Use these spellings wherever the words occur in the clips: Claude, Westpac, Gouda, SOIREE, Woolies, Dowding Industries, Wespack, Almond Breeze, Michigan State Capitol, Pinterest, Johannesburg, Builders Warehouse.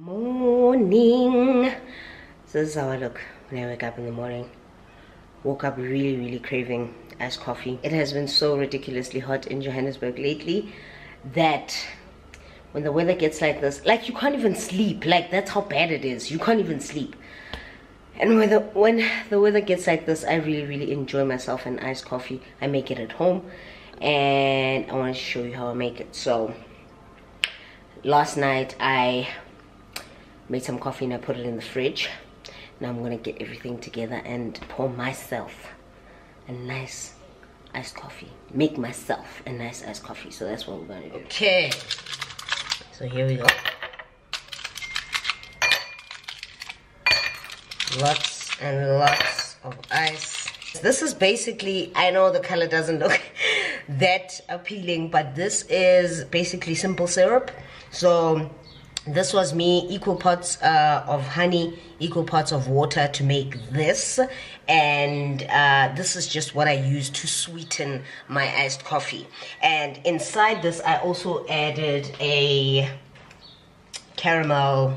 morning. So this is how I look when I wake up in the morning. Woke up really craving iced coffee. It has been so ridiculously hot in Johannesburg lately that when the weather gets like this, like you can't even sleep. Like that's how bad it is. You can't even sleep. And when the weather gets like this, I really enjoy myself an iced coffee. I make it at home and I want to show you how I make it. So last night I made some coffee and I put it in the fridge. Now I'm gonna get everything together and pour myself a nice iced coffee. Make myself a nice iced coffee. So that's what we're gonna do. Okay. So here we go. Lots and lots of ice. This is basically, I know the color doesn't look that appealing, but this is basically simple syrup. So this was me, equal parts of honey, equal parts of water to make this. And this is just what I use to sweeten my iced coffee. And inside this, I also added a caramel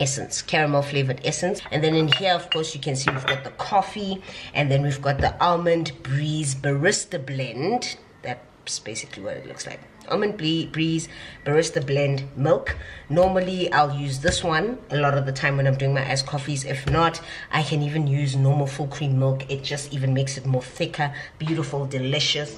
essence, caramel flavored essence. And then in here, of course, you can see we've got the coffee. And then we've got the Almond Breeze Barista Blend. That's basically what it looks like. Almond Breeze Barista Blend milk. Normally I'll use this one a lot of the time when I'm doing my iced coffees. If not, I can even use normal full cream milk. It just even makes it more thicker, beautiful, delicious.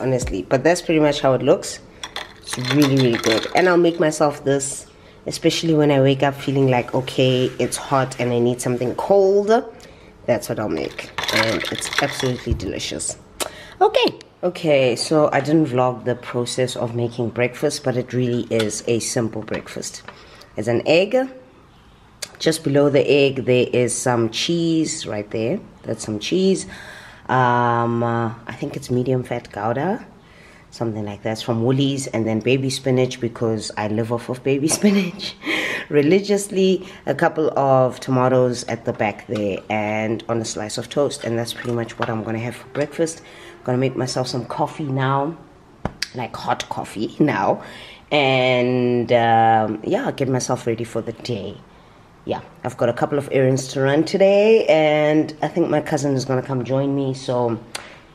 Honestly, but that's pretty much how it looks. It's really good. And I'll make myself this, especially when I wake up feeling like, okay, it's hot and I need something cold. That's what I'll make, and it's absolutely delicious. Okay, so I didn't vlog the process of making breakfast, but it really is a simple breakfast. There's an egg. Just below the egg there is some cheese right there. That's some cheese. I think it's medium fat Gouda, something like that, from Woolies. And then baby spinach, because I live off of baby spinach religiously. A couple of tomatoes at the back there, and on a slice of toast. And that's pretty much what I'm gonna have for breakfast. I'm gonna make myself some coffee now, like hot coffee now, and yeah, I'll get myself ready for the day. Yeah, I've got a couple of errands to run today, and I think my cousin is gonna come join me. So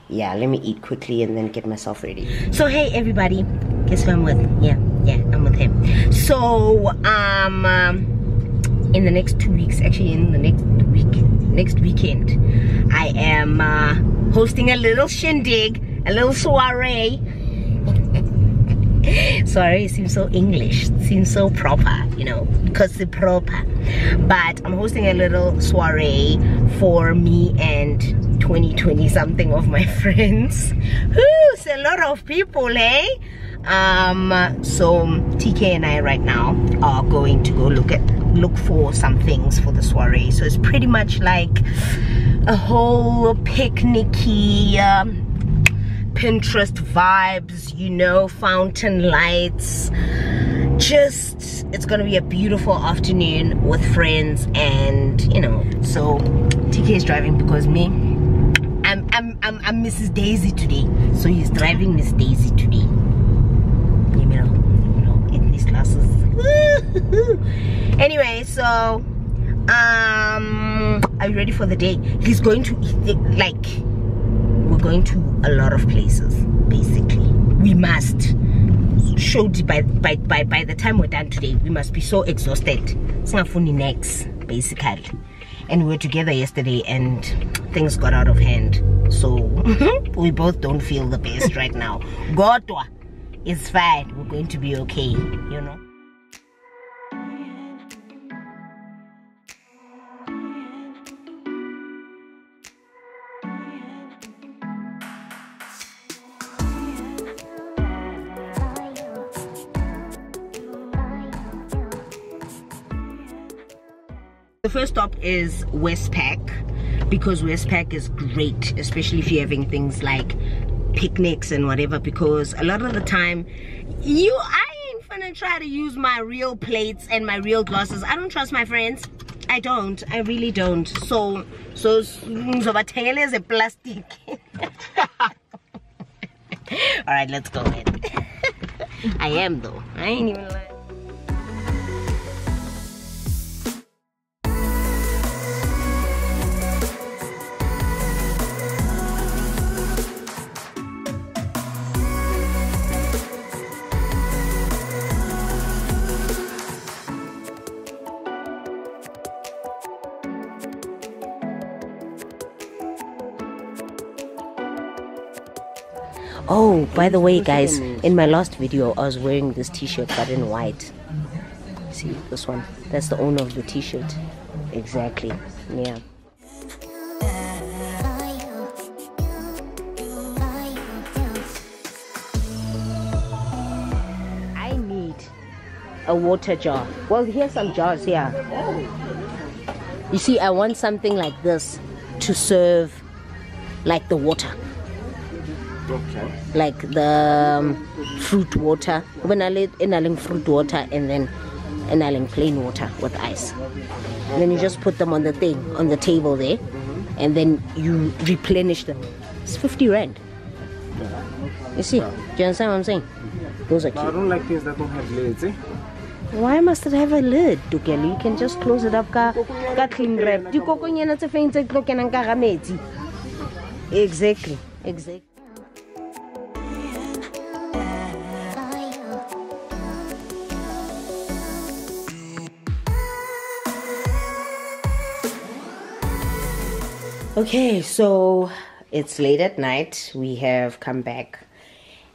yeah, let me eat quickly and then get myself ready. So hey everybody, guess who I'm with? Yeah, I'm with him. So in the next 2 weeks, actually in the next weekend, I am hosting a little shindig, a little soiree. Sorry, it seems so English, it seems so proper, you know, because it's proper. But I'm hosting a little soiree for me and 20 something of my friends. Woo, it's a lot of people, eh? So TK and I right now are going to go look for some things for the soiree. So it's pretty much like a whole picnicky Pinterest vibes, you know, fountain lights. Just, it's gonna be a beautiful afternoon with friends, and you know. So TK is driving because me, I'm Mrs. Daisy today. So he's driving Miss Daisy today. You know, in these classes. Anyway, so are you ready for the day? He's going to eat, like, we're going to a lot of places. Basically, we must. Showed by the time we're done today, we must be so exhausted. It's not funny next, basically. And we were together yesterday, and things got out of hand. So we both don't feel the best right now. God, it's fine. We're going to be okay, you know. The first stop is Wespack, because Wespack is great, especially if you're having things like picnics and whatever, because a lot of the time I ain't gonna try to use my real plates and my real glasses. I don't trust my friends. I really don't. So my tail is a plastic. Alright, let's go ahead. I am though. I ain't even lying. Oh, by the way guys, in my last video I was wearing this t-shirt but in white. See this one? That's the owner of the t-shirt. Exactly. Yeah. I need a water jar. Well, here's some jars here. You see, I want something like this to serve like the water. Okay. Like the fruit water. When I let in fruit water and then in plain water with ice. And then you just put them on the thing, on the table there, and then you replenish them. It's 50 rand. You see? Do you understand what I'm saying? Those are cute. I don't like things that don't have lids, eh? Why must it have a lid, Dukeli? You can just close it up. Exactly. Exactly. Okay, so it's late at night. We have come back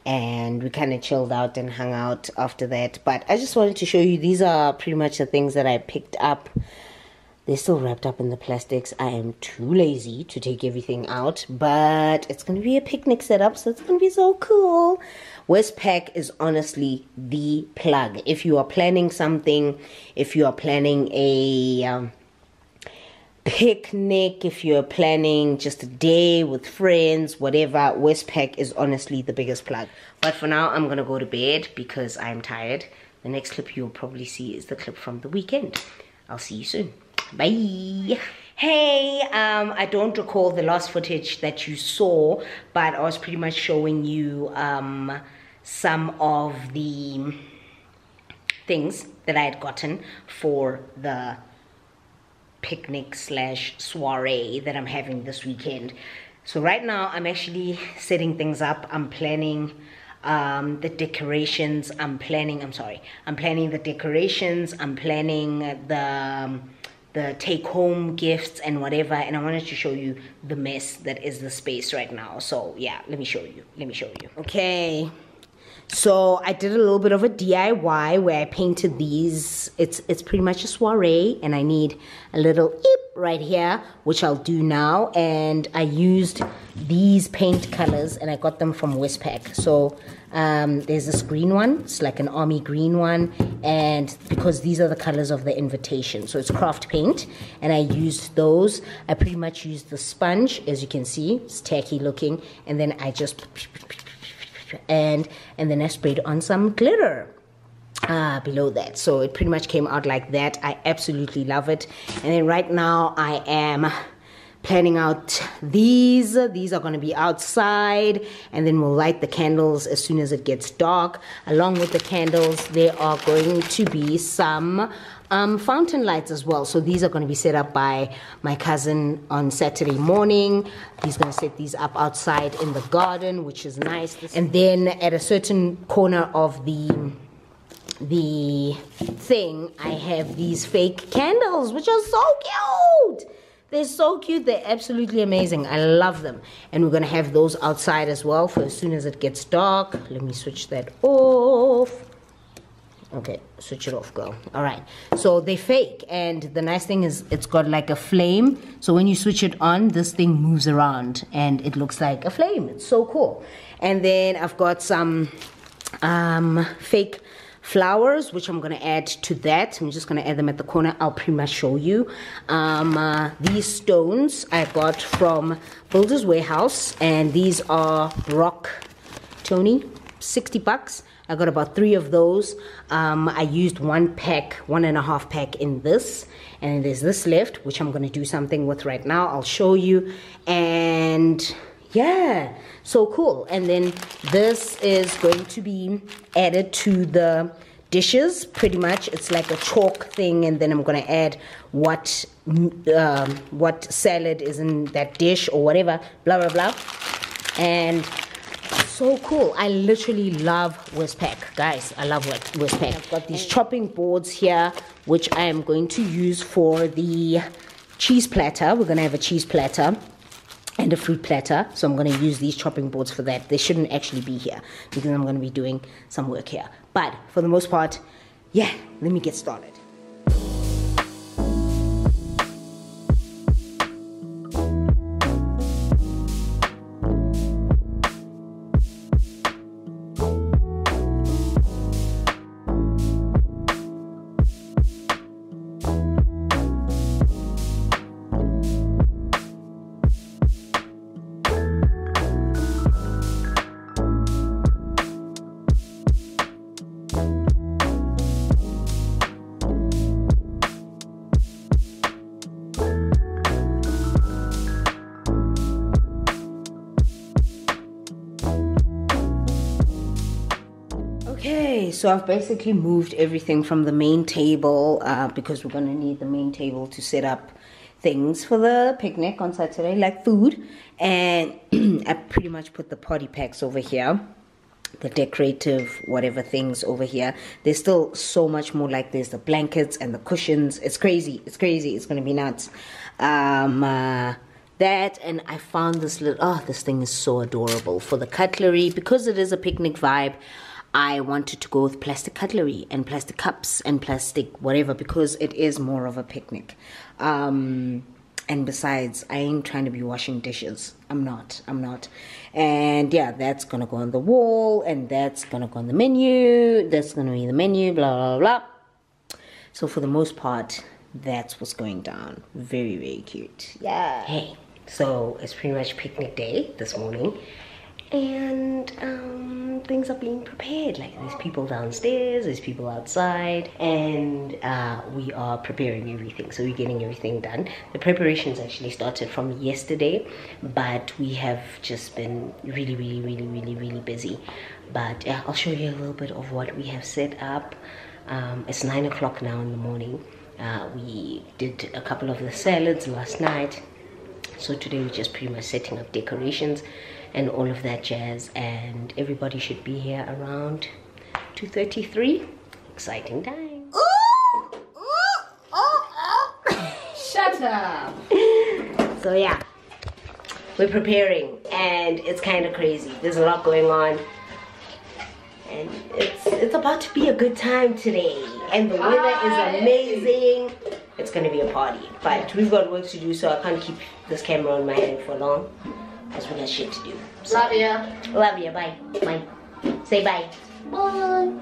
and we kind of chilled out and hung out after that. But I just wanted to show you, these are pretty much the things that I picked up. They're still wrapped up in the plastics. I am too lazy to take everything out, but it's going to be a picnic setup, so it's going to be so cool. Westpac is honestly the plug. If you are planning something, if you are planning a picnic, if you're planning just a day with friends, whatever, Westpac is honestly the biggest plug. But for now, I'm gonna go to bed because I'm tired. The next clip you'll probably see is the clip from the weekend. I'll see you soon. Bye. Hey, I don't recall the last footage that you saw, but I was pretty much showing you some of the things that I had gotten for the picnic slash soiree that I'm having this weekend. So right now I'm actually setting things up. I'm planning the decorations. I'm planning the decorations. I'm planning the take home gifts and whatever, and I wanted to show you the mess that is the space right now. So yeah, let me show you. Okay, so I did a little bit of a DIY where I painted these. It's pretty much a soiree, and I need a little eep right here, which I'll do now. And I used these paint colors, and I got them from Westpac. So there's this green one. It's like an army green one, and because these are the colors of the invitation, so it's craft paint, and I used those. I pretty much used the sponge, as you can see. It's tacky looking, and then I just... and then I sprayed on some glitter below that, so it pretty much came out like that. I absolutely love it. And then right now I am planning out these are going to be outside, and then we'll light the candles as soon as it gets dark. Along with the candles, there are going to be some fountain lights as well. So these are going to be set up by my cousin on Saturday morning. He's going to set these up outside in the garden, which is nice. And then at a certain corner of the thing, I have these fake candles, which are so cute. They're so cute. They're absolutely amazing. I love them. And we're going to have those outside as well for as soon as it gets dark. Let me switch that off. Okay, switch it off, girl. All right, so they fake, and the nice thing is it's got like a flame, so when you switch it on, this thing moves around and it looks like a flame. It's so cool. And then I've got some fake flowers, which I'm going to add to that. I'm just going to add them at the corner. I'll pretty much show you. These stones I got from Builders Warehouse, and these are rock, Tony, $60. I got about 3 of those. I used 1.5 pack in this, and there's this left, which I'm going to do something with right now. I'll show you. And yeah, so cool. And then this is going to be added to the dishes, pretty much. It's like a chalk thing, and then I'm going to add what salad is in that dish or whatever, blah, blah, blah. And so cool. I literally love Wespack, guys. I love Wespack. I've got these chopping boards here, which I am going to use for the cheese platter. We're going to have a cheese platter and a fruit platter, so I'm going to use these chopping boards for that. They shouldn't actually be here because I'm going to be doing some work here, but for the most part, yeah, let me get started. So I've basically moved everything from the main table because we're going to need the main table to set up things for the picnic on Saturday, like food. And I pretty much put the party packs over here, the decorative whatever things over here. There's still so much more, like there's the blankets and the cushions. It's crazy. It's crazy. It's going to be nuts. That, and I found this little, oh, this thing is so adorable for the cutlery because it is a picnic vibe. I wanted to go with plastic cutlery and plastic cups and plastic whatever because it is more of a picnic. And besides, I ain't trying to be washing dishes. I'm not. And yeah, that's going to go on the wall, and that's going to go on the menu. That's going to be the menu, blah, blah, blah. So for the most part, that's what's going down. Very, very cute. Yeah. Hey, so it's pretty much picnic day this morning. And things are being prepared, like there's people downstairs, there's people outside, and we are preparing everything, so we're getting everything done. The preparations actually started from yesterday, but we have just been really busy. But I'll show you a little bit of what we have set up. It's 9 o'clock now in the morning. We did a couple of the salads last night, so today we're just pretty much setting up decorations and all of that jazz, and everybody should be here around 2:33. Exciting time. Shut up. So yeah, we're preparing, and it's kind of crazy. There's a lot going on, and it's about to be a good time today, and the weather is amazing. It's gonna be a party, but we've got work to do, so I can't keep this camera on my hand for long. Because we got shit to do. So, love ya. Love ya. Bye. Bye. Say bye. Bye.